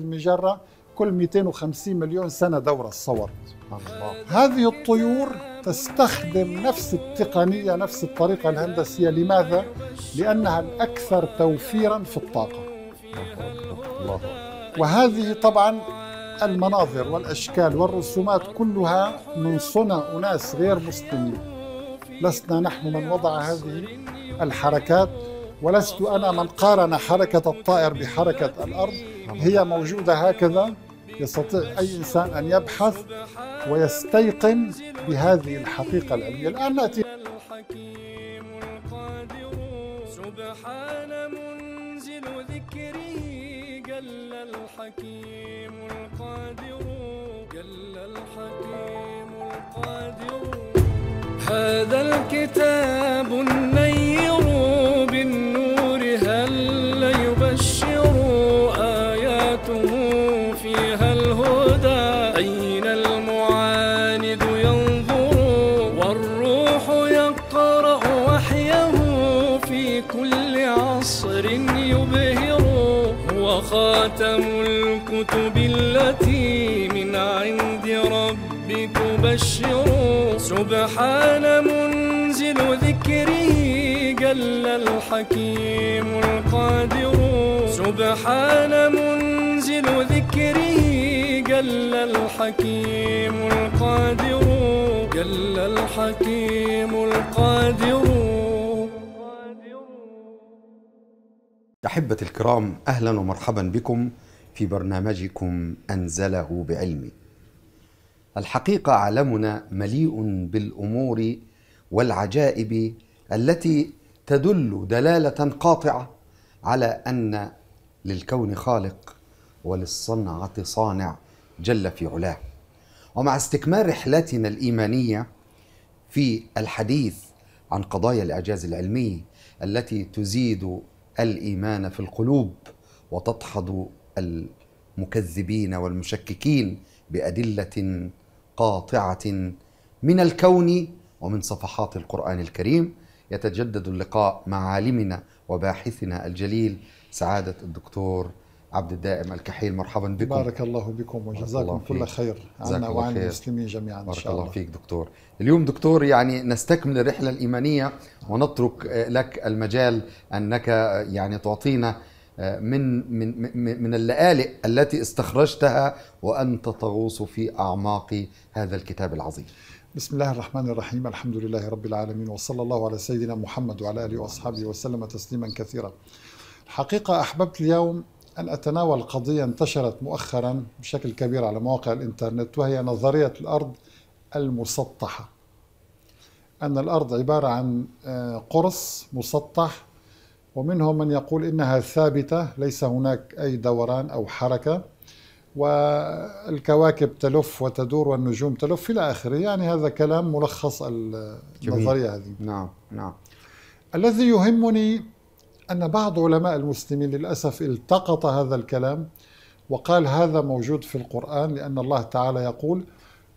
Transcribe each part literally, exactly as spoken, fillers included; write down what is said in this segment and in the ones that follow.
المجرة كل مئتين وخمسين مليون سنة دورة الصور. هذه الطيور تستخدم نفس التقنية، نفس الطريقة الهندسية. لماذا؟ لأنها الأكثر توفيراً في الطاقة. وهذه طبعاً المناظر والأشكال والرسومات كلها من صنع أناس غير مسلمين، لسنا نحن من وضع هذه الحركات، ولست أنا من قارن حركة الطائر بحركة الأرض. هي موجودة هكذا، يستطيع أي إنسان أن يبحث ويستيقن بهذه الحقيقة العلمية. الآن نأتي سبحان منزل ذكره جل الحكيم القادر جل الحكيم القادر. هذا الكتاب النير بالنور هل يبشر آياته فيها الهدى. أين المعاند ينظر والروح يقرأ وحيه في كل عصر يبهر. هو خاتم الكتب التي من عند ربك تبشر. سبحان منزل ذكره جل الحكيم القادر. سبحان منزل ذكره جل الحكيم القادر جل الحكيم القادر. أحبة الكرام، أهلا ومرحبا بكم في برنامجكم أنزله بعلمي. الحقيقة عالمنا مليء بالأمور والعجائب التي تدل دلالة قاطعة على أن للكون خالق وللصنعة صانع جل في علاه. ومع استكمال رحلتنا الإيمانية في الحديث عن قضايا الإعجاز العلمي التي تزيد الإيمان في القلوب وتدحض المكذبين والمشككين بأدلة قاطعة من الكون ومن صفحات القرآن الكريم، يتجدد اللقاء مع عالمنا وباحثنا الجليل سعادة الدكتور عبد الدائم الكحيل. مرحبا بكم. بارك الله بكم وجزاكم كل خير عنا وعن المسلمين جميعا ان شاء الله. بارك الله فيك دكتور. اليوم دكتور يعني نستكمل الرحله الايمانيه ونترك لك المجال انك يعني تعطينا من من من اللآلئ التي استخرجتها وانت تغوص في اعماق هذا الكتاب العظيم. بسم الله الرحمن الرحيم، الحمد لله رب العالمين، وصلى الله على سيدنا محمد وعلى اله واصحابه وسلم تسليما كثيرا. الحقيقه احببت اليوم أن أتناول قضية انتشرت مؤخرا بشكل كبير على مواقع الإنترنت، وهي نظرية الأرض المسطحة، أن الأرض عبارة عن قرص مسطح، ومنهم من يقول إنها ثابتة ليس هناك أي دوران أو حركة، والكواكب تلف وتدور والنجوم تلف إلى آخره. يعني هذا كلام ملخص النظرية هذه. نعم نعم. الذي يهمني أن بعض علماء المسلمين للأسف التقط هذا الكلام وقال هذا موجود في القرآن، لأن الله تعالى يقول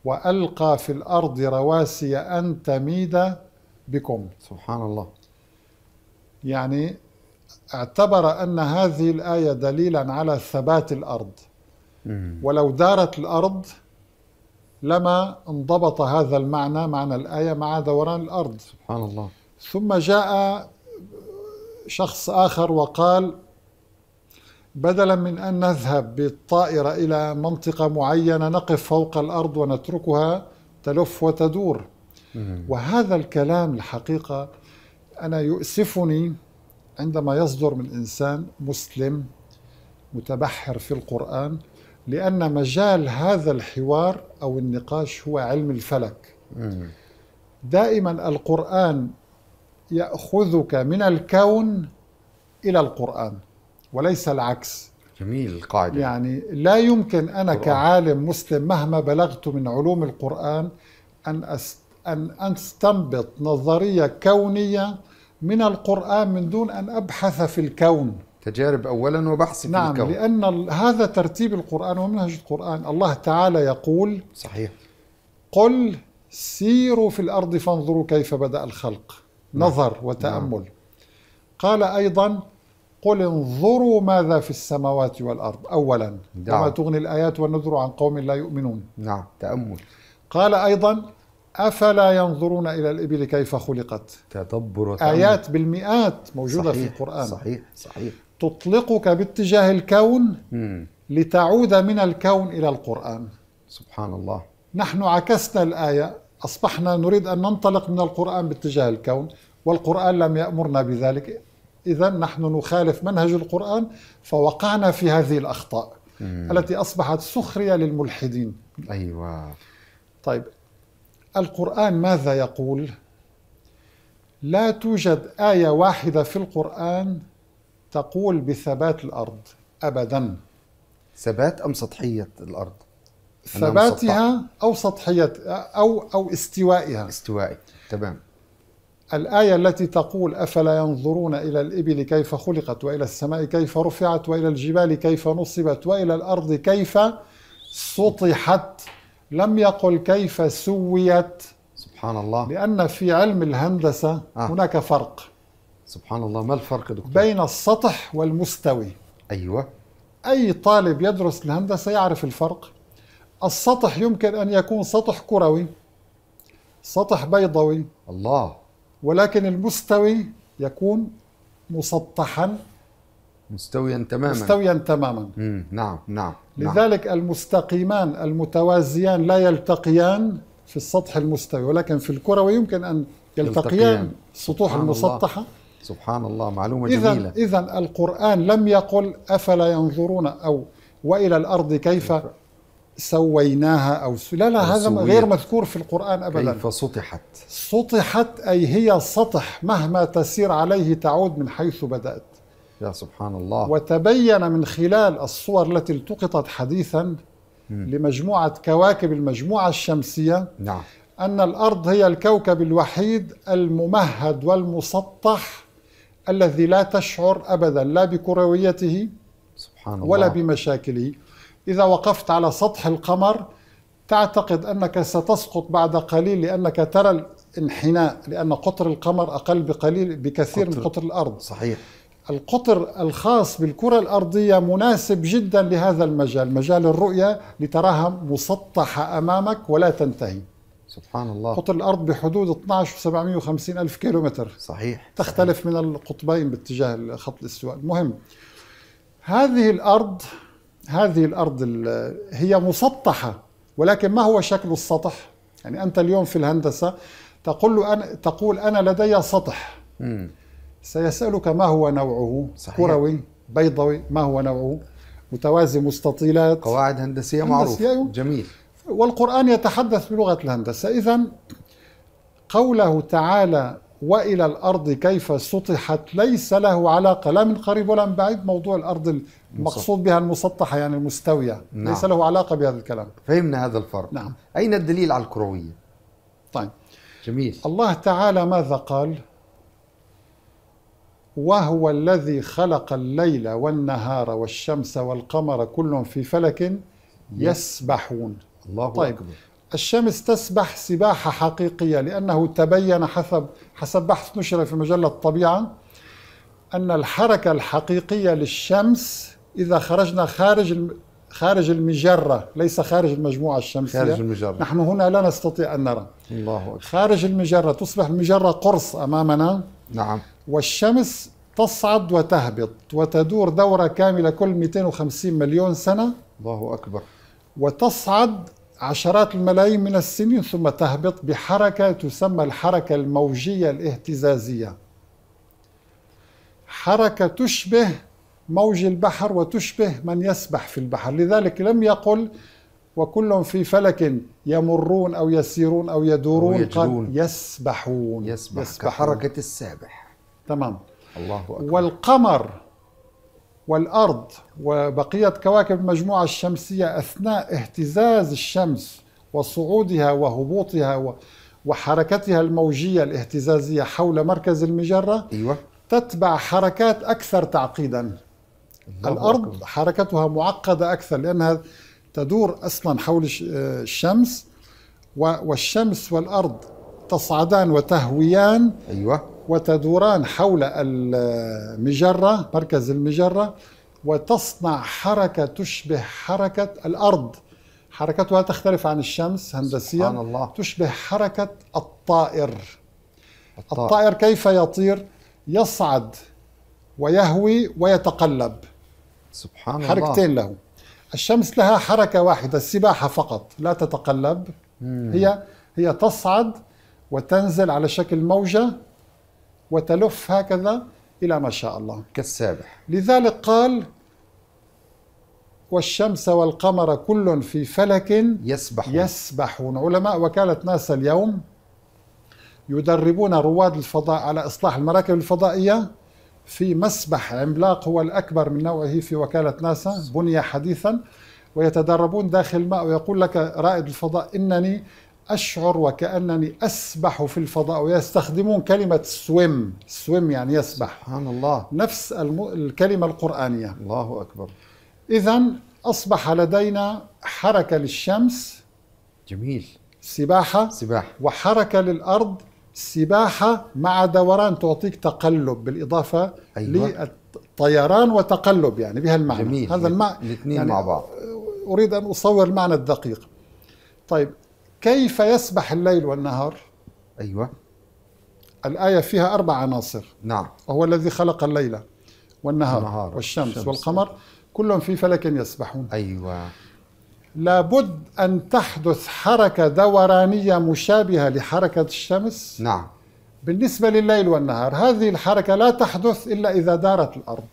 وألقى في الأرض رواسي أن تميد بكم. سبحان الله. يعني اعتبر أن هذه الآية دليلا على ثبات الأرض، ولو دارت الأرض لما انضبط هذا المعنى، معنى الآية، مع دوران الأرض. سبحان الله. ثم جاء شخص آخر وقال بدلا من أن نذهب بالطائرة إلى منطقة معينة نقف فوق الأرض ونتركها تلف وتدور. وهذا الكلام الحقيقة أنا يؤسفني عندما يصدر من إنسان مسلم متبحر في القرآن، لأن مجال هذا الحوار أو النقاش هو علم الفلك. دائما القرآن يأخذك من الكون إلى القرآن وليس العكس. جميل القاعدة. يعني لا يمكن أنا القرآن. كعالم مسلم مهما بلغت من علوم القرآن أن أست... أن أستنبط نظرية كونية من القرآن من دون أن أبحث في الكون. تجارب أولا وبحث في نعم الكون. نعم، لأن هذا ترتيب القرآن ومنهج القرآن. الله تعالى يقول صحيح قل سيروا في الأرض فانظروا كيف بدأ الخلق. نظر وتأمل. قال أيضا قل انظروا ماذا في السماوات والأرض أولا وما تغني الآيات والنذر عن قوم لا يؤمنون. نعم تأمل. قال أيضا أفلا ينظرون إلى الإبل كيف خلقت. تدبر وتأمل. آيات بالمئات موجودة صحيح. في القرآن صحيح صحيح تطلقك باتجاه الكون م. لتعود من الكون إلى القرآن. سبحان الله. نحن عكسنا الآية، أصبحنا نريد أن ننطلق من القرآن باتجاه الكون والقرآن لم يأمرنا بذلك، إذا نحن نخالف منهج القرآن فوقعنا في هذه الأخطاء مم. التي أصبحت سخرية للملحدين. أيوة. طيب القرآن ماذا يقول؟ لا توجد آية واحدة في القرآن تقول بثبات الأرض أبدا. ثبات أم سطحية الأرض؟ ثباتها أو سطحية أو أو استوائها. استوائي تمام. الآية التي تقول أفلا ينظرون إلى الإبل كيف خلقت وإلى السماء كيف رفعت وإلى الجبال كيف نصبت وإلى الأرض كيف سطحت، لم يقل كيف سويت. سبحان الله. لأن في علم الهندسة آه. هناك فرق. سبحان الله. ما الفرق دكتور؟ بين السطح والمستوي. أيوة. أي طالب يدرس الهندسة يعرف الفرق. السطح يمكن أن يكون سطح كروي، سطح بيضوي. الله. ولكن المستوي يكون مسطحا مستويا تماما. مستويا تماما. مم. نعم نعم. لذلك نعم. المستقيمان المتوازيان لا يلتقيان في السطح المستوي، ولكن في الكروي يمكن أن يلتقيان السطوح المسطحة. سبحان الله. معلومة إذن جميلة. إذا القرآن لم يقل أفلا ينظرون أو وإلى الأرض كيف سويناها أو س... لا لا هذا غير مذكور في القرآن أبدا. كيف سطحت. سطحت أي هي سطح مهما تسير عليه تعود من حيث بدأت. يا سبحان الله. وتبين من خلال الصور التي التقطت حديثا م. لمجموعة كواكب المجموعة الشمسية نعم. أن الأرض هي الكوكب الوحيد الممهد والمسطح الذي لا تشعر أبدا لا بكرويته سبحان الله. ولا بمشاكله. إذا وقفت على سطح القمر تعتقد أنك ستسقط بعد قليل لأنك ترى الانحناء، لأن قطر القمر أقل بقليل بكثير قطر. من قطر الأرض. صحيح. القطر الخاص بالكرة الأرضية مناسب جدا لهذا المجال، مجال الرؤية، لتراها مسطحة أمامك ولا تنتهي. سبحان الله. قطر الأرض بحدود اثني عشر وسبعمئة وخمسين ألف كيلومتر. صحيح. تختلف صحيح. من القطبين باتجاه خط الاستواء. المهم هذه الأرض هذه الأرض هي مسطحة، ولكن ما هو شكل السطح؟ يعني أنت اليوم في الهندسة تقول له أنا تقول أنا لدي سطح. مم. سيسألك ما هو نوعه؟ صحيح. كروي، بيضوي، ما هو نوعه؟ متوازي، مستطيلات، قواعد هندسية معروفة. جميل. والقرآن يتحدث بلغة الهندسة. إذن قوله تعالى وإلى الأرض كيف سطحت ليس له علاقة لا من قريب ولا من بعيد موضوع الأرض المقصود بها المسطحة يعني المستوية. نعم. ليس له علاقة بهذا الكلام. فهمنا هذا الفرق. نعم. أين الدليل على الكروية؟ طيب جميل. الله تعالى ماذا قال؟ وهو الذي خلق الليل والنهار والشمس والقمر كل في فلك يسبحون. الله طيب. أكبر. الشمس تسبح سباحة حقيقية لأنه تبين حسب حسب بحث نشر في مجلة الطبيعة أن الحركة الحقيقية للشمس إذا خرجنا خارج خارج المجرة ليس خارج المجموعة الشمسية. خارج المجرة. نحن هنا لا نستطيع أن نرى. الله أكبر. خارج المجرة تصبح المجرة قرص أمامنا. نعم. والشمس تصعد وتهبط وتدور دورة كاملة كل مئتين وخمسين مليون سنة. الله أكبر. وتصعد عشرات الملايين من السنين ثم تهبط بحركة تسمى الحركة الموجية الاهتزازية. حركة تشبه موج البحر وتشبه من يسبح في البحر. لذلك لم يقل وكل في فلك يمرون أو يسيرون أو يدورون، قال يسبحون. يسبح, يسبح كحركة السابح. تمام. الله أكبر. والقمر والأرض وبقية كواكب المجموعة الشمسية أثناء اهتزاز الشمس وصعودها وهبوطها وحركتها الموجية الاهتزازية حول مركز المجرة أيوة. تتبع حركات أكثر تعقيدا. الأرض أكبر. حركتها معقدة أكثر لأنها تدور أصلا حول الشمس، والشمس والأرض تصعدان وتهويان أيوة. وتدوران حول المجرة، مركز المجرة، وتصنع حركة تشبه حركة الأرض. حركتها تختلف عن الشمس هندسيا. سبحان الله. تشبه حركة الطائر. الطائر. الطائر كيف يطير؟ يصعد ويهوي ويتقلب. سبحان الله. حركتين له. الشمس لها حركة واحدة، السباحة فقط، لا تتقلب. مم. هي هي تصعد وتنزل على شكل موجة وتلف هكذا إلى ما شاء الله، كالسابح. لذلك قال: والشمس والقمر كل في فلك يسبحون. يسبحون. علماء وكالة ناسا اليوم يدربون رواد الفضاء على إصلاح المراكب الفضائية في مسبح عملاق هو الأكبر من نوعه في وكالة ناسا، بني حديثا، ويتدربون داخل الماء. ويقول لك رائد الفضاء: إنني أشعر وكأنني أسبح في الفضاء. ويستخدمون كلمة سويم، سويم يعني يسبح. سبحان الله. نفس الكلمة القرآنية. الله أكبر. إذن أصبح لدينا حركة للشمس. جميل. سباحة. سباحة. وحركة للأرض، سباحة مع دوران، تعطيك تقلب بالإضافة. أيوة. للطيران وتقلب، يعني بها المعنى. جميل. هذا المعنى الاثنين يعني مع بعض. أريد أن أصور المعنى الدقيق. طيب، كيف يسبح الليل والنهار؟ أيوة. الآية فيها أربع عناصر. نعم. وهو الذي خلق الليل والنهار النهار. والشمس الشمس. والقمر كلهم في فلك يسبحون. أيوة. لابد أن تحدث حركة دورانية مشابهة لحركة الشمس. نعم. بالنسبة لليل والنهار، هذه الحركة لا تحدث إلا إذا دارت الأرض.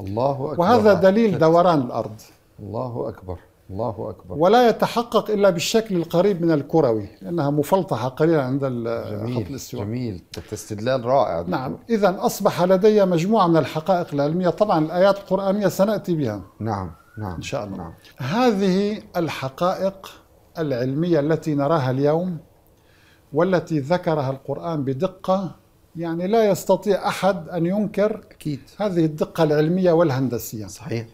الله أكبر. وهذا دليل دوران الأرض. الله أكبر. الله أكبر. ولا يتحقق إلا بالشكل القريب من الكروي، لأنها مفلطحة قليلا عند خط الاستواء. جميل. استدلال رائع. نعم. إذن أصبح لدي مجموعة من الحقائق العلمية، طبعا الآيات القرآنية سنأتي بها. نعم. نعم إن شاء الله. نعم. هذه الحقائق العلمية التي نراها اليوم والتي ذكرها القرآن بدقة، يعني لا يستطيع أحد أن ينكر. أكيد. هذه الدقة العلمية والهندسية. صحيح.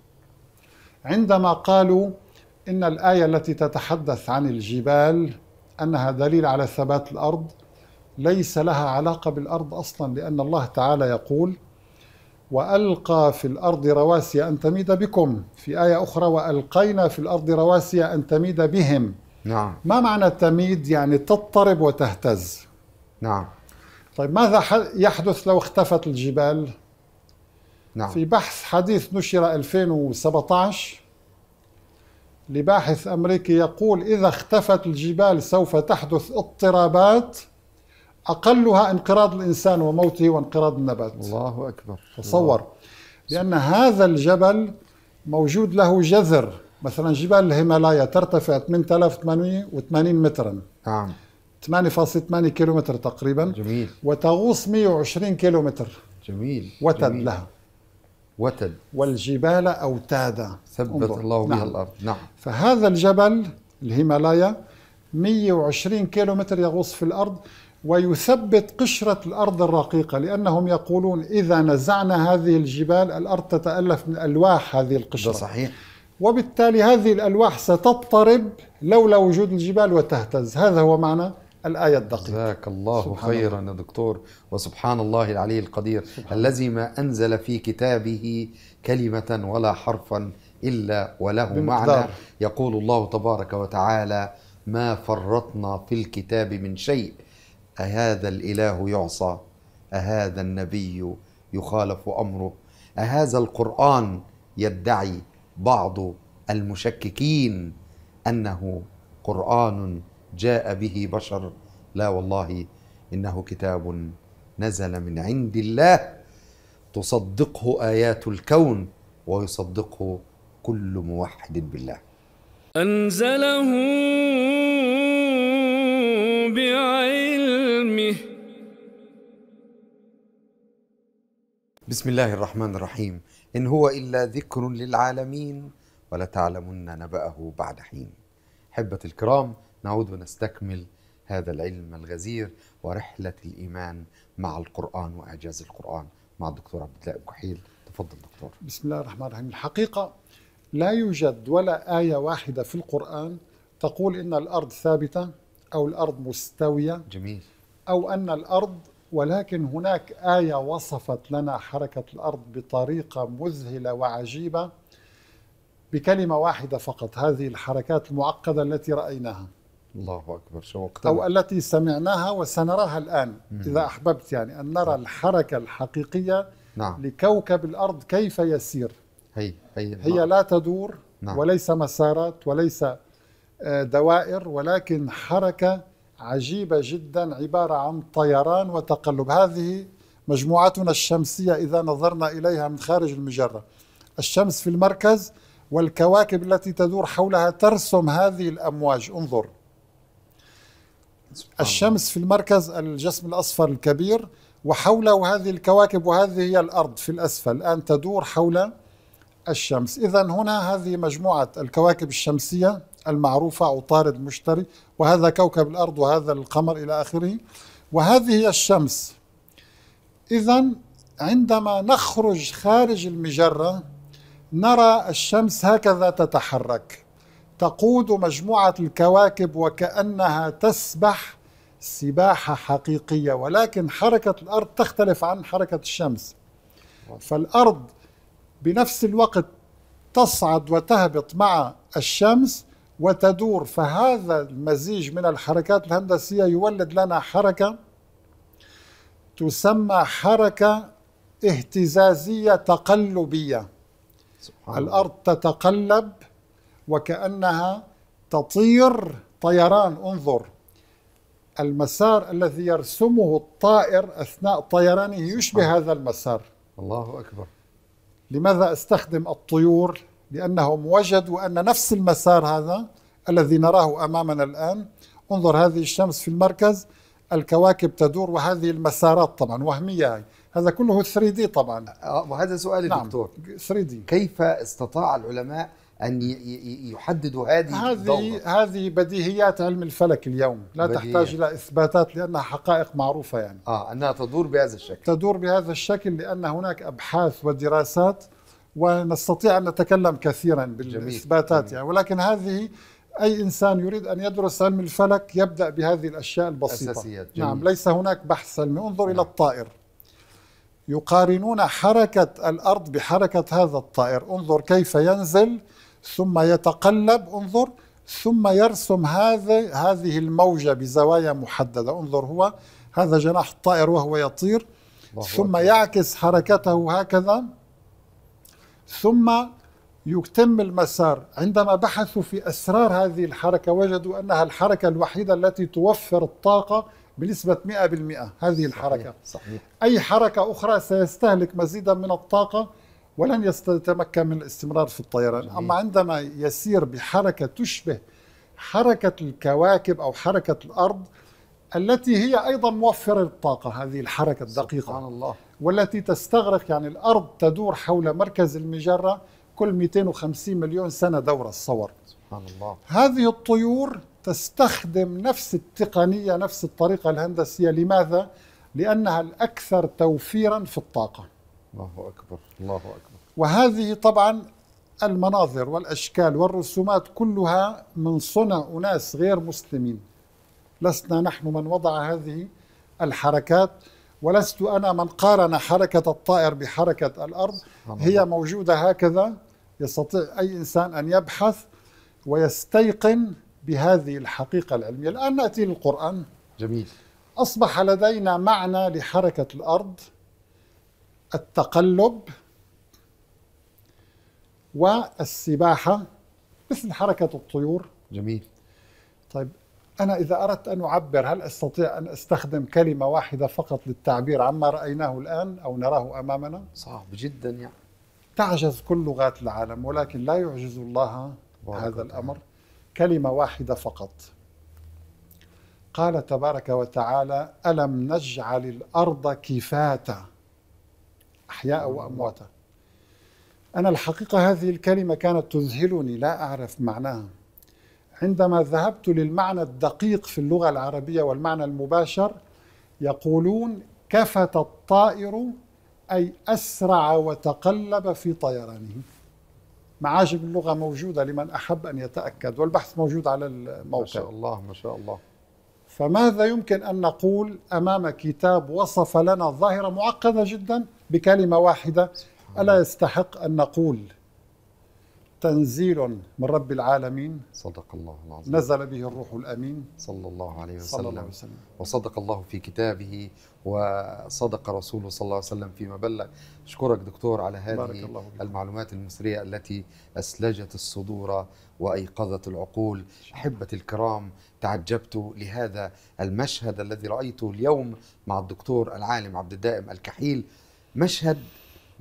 عندما قالوا إن الآية التي تتحدث عن الجبال أنها دليل على ثبات الأرض، ليس لها علاقة بالأرض أصلا، لأن الله تعالى يقول: وألقى في الأرض رواسي أن تميد بكم، في آية أخرى: وألقينا في الأرض رواسي أن تميد بهم. نعم. ما معنى تميد؟ يعني تضطرب وتهتز. نعم. طيب، ماذا يحدث لو اختفت الجبال؟ نعم. في بحث حديث نشر ألفين وسبعة عشر لباحث أمريكي يقول: إذا اختفت الجبال سوف تحدث اضطرابات أقلها انقراض الإنسان وموته وانقراض النبات. الله أكبر. تصور. لأن هذا الجبل موجود له جذر، مثلا جبال الهيمالايا ترتفع ثمانية آلاف وثمانية وثمانين مترا. نعم. ثمانية فاصلة ثمانية كيلومتر تقريبا. جميل. وتغوص مئة وعشرين كيلومتر. جميل. وتد جميل. لها وتد. والجبال أوتادا ثبت الله بها. نعم. الأرض. نعم. فهذا الجبل الهيمالايا مئة وعشرين كيلومتر يغوص في الأرض ويثبت قشرة الأرض الرقيقة، لأنهم يقولون: إذا نزعنا هذه الجبال الأرض تتألف من ألواح هذه القشرة. ده صحيح. وبالتالي هذه الألواح ستضطرب لولا وجود الجبال وتهتز. هذا هو معنى الآية الدقيقة. جزاك الله خيرا يا دكتور. وسبحان الله العلي القدير الذي ما أنزل في كتابه كلمة ولا حرفا إلا وله معنى. يقول الله تبارك وتعالى: ما فرطنا في الكتاب من شيء، أهذا الإله يعصى، أهذا النبي يخالف أمره، أهذا القرآن يدعي بعض المشككين أنه قرآن جاء به بشر. لا والله، إنه كتاب نزل من عند الله تصدقه آيات الكون ويصدقه كل موحد بالله. أنزله بعلمه. بسم الله الرحمن الرحيم. إن هو إلا ذكر للعالمين ولتعلمن نبأه بعد حين. أحبتي الكرام، نعود ونستكمل هذا العلم الغزير ورحلة الإيمان مع القرآن وإعجاز القرآن مع الدكتور عبد الدائم الكحيل. تفضل دكتور. بسم الله الرحمن الرحيم. الحقيقة لا يوجد ولا آية واحدة في القرآن تقول إن الأرض ثابتة أو الأرض مستوية. جميل. أو أن الأرض ولكن هناك آية وصفت لنا حركة الأرض بطريقة مذهلة وعجيبة بكلمة واحدة فقط، هذه الحركات المعقدة التي رأيناها. الله أكبر، شوقتنا. أو التي سمعناها وسنراها الآن مم. إذا أحببت يعني أن نرى الحركة الحقيقية نعم. لكوكب الأرض كيف يسير. هي, هي, هي نعم. لا تدور نعم. وليس مسارات وليس دوائر، ولكن حركة عجيبة جدا عبارة عن طيران وتقلب. هذه مجموعتنا الشمسية إذا نظرنا إليها من خارج المجرة، الشمس في المركز والكواكب التي تدور حولها ترسم هذه الأمواج. انظر، الشمس في المركز، الجسم الأصفر الكبير، وحوله هذه الكواكب، وهذه هي الأرض في الأسفل الآن تدور حول الشمس. إذا هنا هذه مجموعة الكواكب الشمسية المعروفة، عطارد، مشتري، وهذا كوكب الأرض، وهذا القمر إلى آخره، وهذه هي الشمس. إذا عندما نخرج خارج المجرة نرى الشمس هكذا تتحرك، تقود مجموعة الكواكب وكأنها تسبح سباحة حقيقية، ولكن حركة الأرض تختلف عن حركة الشمس. فالأرض بنفس الوقت تصعد وتهبط مع الشمس وتدور، فهذا المزيج من الحركات الهندسية يولد لنا حركة تسمى حركة اهتزازية تقلبية. سبحان الله. الأرض تتقلب وكأنها تطير طيران. انظر، المسار الذي يرسمه الطائر أثناء طيرانه يشبه هذا المسار. الله أكبر. لماذا أستخدم الطيور؟ لأنهم وجدوا أن نفس المسار هذا الذي نراه أمامنا الآن، انظر، هذه الشمس في المركز، الكواكب تدور، وهذه المسارات طبعا وهمية، هي. هذا كله ثري دي طبعا. وهذا سؤالي نعم. دكتور، ثري دي كيف استطاع العلماء أن يحددوا هذه الدورة؟ هذه بديهيات علم الفلك اليوم، لا بديهية. تحتاج إلى إثباتات لأنها حقائق معروفة يعني. آه أنها تدور بهذا الشكل. تدور بهذا الشكل لأن هناك أبحاث ودراسات، ونستطيع أن نتكلم كثيرا بالإثباتات جميل. يعني ولكن هذه أي إنسان يريد أن يدرس علم الفلك يبدأ بهذه الأشياء البسيطة. أساسيات. جميل. نعم، ليس هناك بحث علمي. انظر نعم. إلى الطائر، يقارنون حركة الأرض بحركة هذا الطائر. انظر كيف ينزل ثم يتقلب، انظر، ثم يرسم هذه هذه الموجة بزوايا محددة. انظر، هو هذا جناح الطائر وهو يطير، ثم أكبر. يعكس حركته هكذا، ثم يتم المسار. عندما بحثوا في أسرار هذه الحركة وجدوا أنها الحركة الوحيدة التي توفر الطاقة بنسبة مئة بالمئة. هذه الحركة صحيح. صحيح. أي حركة أخرى سيستهلك مزيدا من الطاقة ولن يتمكن من الاستمرار في الطيران. جميل. أما عندما يسير بحركة تشبه حركة الكواكب أو حركة الأرض التي هي أيضا موفرة الطاقة، هذه الحركة الدقيقة سبحان الله. والتي تستغرق، يعني الأرض تدور حول مركز المجرة كل مئتين وخمسين مليون سنة دورة. الصور سبحان الله. هذه الطيور تستخدم نفس التقنية، نفس الطريقة الهندسية. لماذا؟ لأنها الأكثر توفيرا في الطاقة. الله أكبر، الله أكبر. وهذه طبعا المناظر والأشكال والرسومات كلها من صنع أناس غير مسلمين، لسنا نحن من وضع هذه الحركات، ولست أنا من قارن حركة الطائر بحركة الأرض. هي موجودة هكذا، يستطيع أي إنسان أن يبحث ويستيقن بهذه الحقيقة العلمية. الآن نأتي للقرآن. جميل. أصبح لدينا معنى لحركة الأرض، التقلب والسباحة مثل حركة الطيور. جميل. طيب، أنا إذا أردت أن أعبر، هل أستطيع أن أستخدم كلمة واحدة فقط للتعبير عما رأيناه الآن أو نراه أمامنا؟ صعب جدا يعني. تعجز كل لغات العالم، ولكن لا يعجز الله هذا الأمر. كلمة واحدة فقط. قال تبارك وتعالى: ألم نجعل الأرض كفاتا أحياء وأمواتا. أنا الحقيقة هذه الكلمة كانت تذهلني، لا أعرف معناها. عندما ذهبت للمعنى الدقيق في اللغة العربية والمعنى المباشر، يقولون كفت الطائر أي أسرع وتقلب في طيرانه. معاجم اللغة موجودة لمن أحب أن يتأكد، والبحث موجود على الموقع. ما شاء الله، ما شاء الله. فماذا يمكن أن نقول أمام كتاب وصف لنا ظاهرة معقدة جدا بكلمة واحدة؟ ألا يستحق أن نقول تنزيل من رب العالمين، صدق الله العظيم، نزل به الروح الأمين صلى الله عليه وسلم, صلى الله عليه وسلم. وصدق الله في كتابه وصدق رسوله صلى الله عليه وسلم فيما بلغ. أشكرك دكتور على هذه المعلومات المثرية التي أسلجت الصدور وأيقظت العقول. أحبتي الكرام، تعجبت لهذا المشهد الذي رأيته اليوم مع الدكتور العالم عبد الدائم الكحيل، مشهد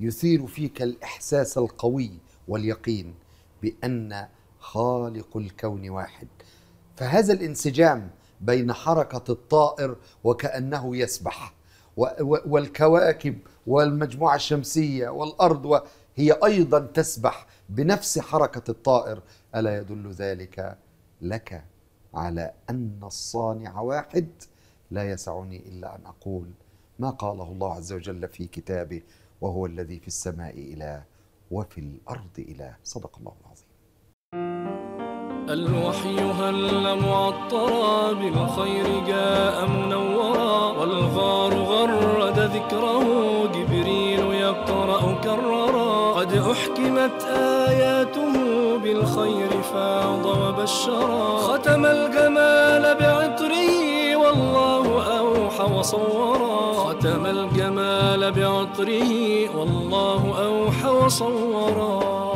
يثير فيك الإحساس القوي واليقين بأن خالق الكون واحد. فهذا الانسجام بين حركة الطائر وكأنه يسبح والكواكب والمجموعة الشمسية والأرض هي أيضا تسبح بنفس حركة الطائر، ألا يدل ذلك لك على أن الصانع واحد؟ لا يسعني إلا أن أقول ما قاله الله عز وجل في كتابه: وهو الذي في السماء إله وفي الأرض إله. صدق الله العظيم. الوحي هل معطرا، بالخير جاء منورا، والغار غرد ذكره، جبريل يقرأ كررا، قد أحكمت آياته، بالخير فاض وبشرا، ختم الجمال بعطره، والله أوحى وصورا، ختم الجمال بعطره، والله أوحى وصورا.